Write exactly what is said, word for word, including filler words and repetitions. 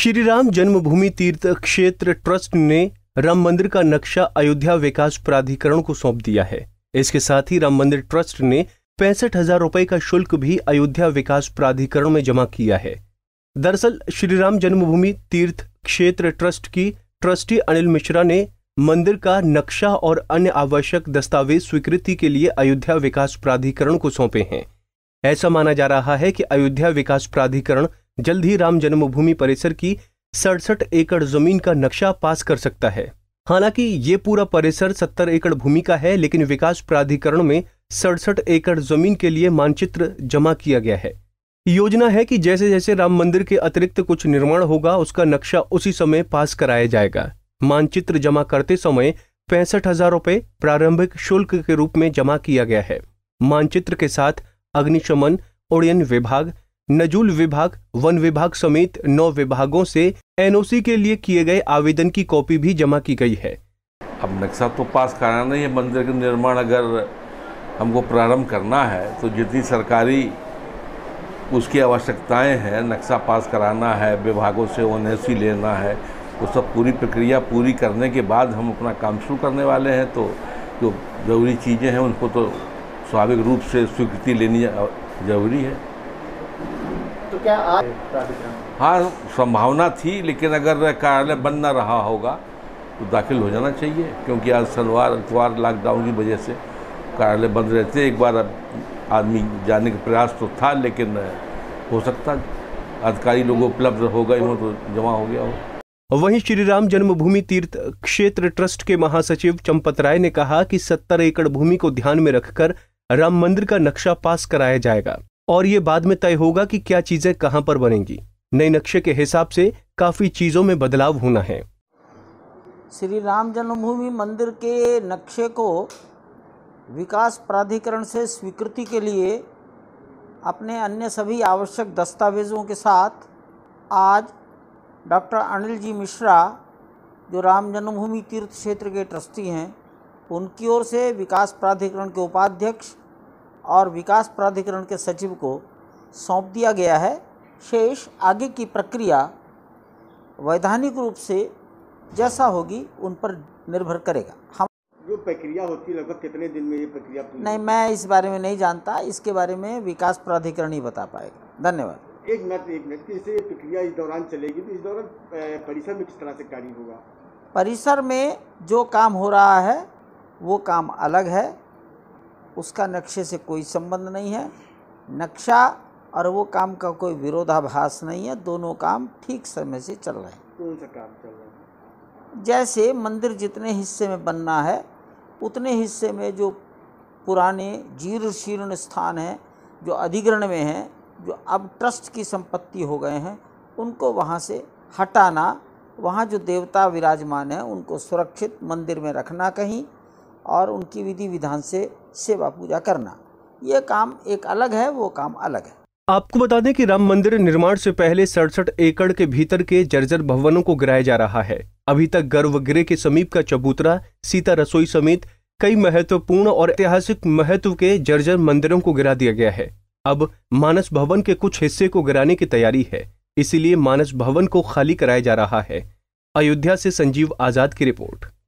श्री राम जन्मभूमि तीर्थ क्षेत्र ट्रस्ट ने राम मंदिर का नक्शा अयोध्या विकास प्राधिकरण को सौंप दिया है। इसके साथ ही राम मंदिर ट्रस्ट ने पैंसठ हजार रुपए का शुल्क भी अयोध्या विकास प्राधिकरण में जमा किया है। दरअसल श्री राम जन्मभूमि तीर्थ क्षेत्र ट्रस्ट की ट्रस्टी अनिल मिश्रा ने मंदिर का नक्शा और अन्य आवश्यक दस्तावेज स्वीकृति के लिए अयोध्या विकास प्राधिकरण को सौंपे हैं। ऐसा माना जा रहा है कि अयोध्या विकास प्राधिकरण जल्द ही राम जन्मभूमि परिसर की सड़सठ एकड़ जमीन का नक्शा पास कर सकता है। हालांकि ये पूरा परिसर सत्तर एकड़ भूमि का है, लेकिन विकास प्राधिकरण में सड़सठ एकड़ जमीन के लिए मानचित्र जमा किया गया है। योजना है कि जैसे जैसे राम मंदिर के अतिरिक्त कुछ निर्माण होगा, उसका नक्शा उसी समय पास कराया जाएगा। मानचित्र जमा करते समय पैंसठ हजार रुपये प्रारंभिक शुल्क के रूप में जमा किया गया है। मानचित्र के साथ अग्निशमन, उड्डयन विभाग, नजूल विभाग, वन विभाग समेत नौ विभागों से एनओसी के लिए किए गए आवेदन की कॉपी भी जमा की गई है। अब नक्शा तो पास कराना है, मंदिर का निर्माण अगर हमको प्रारंभ करना है तो जितनी सरकारी उसकी आवश्यकताएं हैं, नक्शा पास कराना है, विभागों से एनओसी लेना है, वो सब पूरी प्रक्रिया पूरी करने के बाद हम अपना काम शुरू करने वाले हैं। तो जो जरूरी चीज़ें हैं उनको तो स्वाभाविक रूप से स्वीकृति लेनी जरूरी है। तो क्या आप हाँ संभावना थी, लेकिन अगर कार्यालय बंद ना रहा होगा तो दाखिल हो जाना चाहिए, क्योंकि आज शनिवार इतवार लॉकडाउन की वजह से कार्यालय बंद रहते। एक बार आदमी जाने का प्रयास तो था, लेकिन हो सकता अधिकारी लोग उपलब्ध हो गए हों तो जमा हो गया हो। वहीं श्री राम जन्मभूमि तीर्थ क्षेत्र ट्रस्ट के महासचिव चंपत राय ने कहा कि सत्तर एकड़ भूमि को ध्यान में रखकर राम मंदिर का नक्शा पास कराया जाएगा और ये बाद में तय होगा कि क्या चीजें कहां पर बनेंगी। नए नक्शे के हिसाब से काफी चीजों में बदलाव होना है। श्री राम जन्मभूमि मंदिर के नक्शे को विकास प्राधिकरण से स्वीकृति के लिए अपने अन्य सभी आवश्यक दस्तावेजों के साथ आज डॉक्टर अनिल जी मिश्रा, जो राम जन्मभूमि तीर्थ क्षेत्र के ट्रस्टी हैं, उनकी ओर से विकास प्राधिकरण के उपाध्यक्ष और विकास प्राधिकरण के सचिव को सौंप दिया गया है। शेष आगे की प्रक्रिया वैधानिक रूप से जैसा होगी उन पर निर्भर करेगा। हम जो प्रक्रिया होती है लगभग कितने दिन में ये प्रक्रिया पूरी? नहीं, मैं इस बारे में नहीं जानता, इसके बारे में विकास प्राधिकरण ही बता पाएगा। धन्यवाद। एक मिनट एक मिनट की इसे प्रक्रिया इस दौरान चलेगी तो इस दौरान परिसर में किस तरह से कार्य होगा? परिसर में जो काम हो रहा है वो काम अलग है, उसका नक्शे से कोई संबंध नहीं है। नक्शा और वो काम का कोई विरोधाभास नहीं है, दोनों काम ठीक समय से चल रहे हैं। कौन सा काम चल रहा है? जैसे मंदिर जितने हिस्से में बनना है उतने हिस्से में जो पुराने जीर्ण शीर्ण स्थान हैं, जो अधिग्रहण में हैं, जो अब ट्रस्ट की संपत्ति हो गए हैं, उनको वहाँ से हटाना, वहाँ जो देवता विराजमान हैं उनको सुरक्षित मंदिर में रखना कहीं और उनकी विधि विधान से सेवा पूजा करना, ये काम एक अलग है, वो काम अलग है। आपको बता दें कि राम मंदिर निर्माण से पहले सड़सठ एकड़ के भीतर के जर्जर भवनों को गिराया जा रहा है। अभी तक गर्भगृह के समीप का चबूतरा, सीता रसोई समेत कई महत्वपूर्ण और ऐतिहासिक महत्व के जर्जर मंदिरों को गिरा दिया गया है। अब मानस भवन के कुछ हिस्से को गिराने की तैयारी है, इसीलिए मानस भवन को खाली कराया जा रहा है। अयोध्या से संजीव आजाद की रिपोर्ट।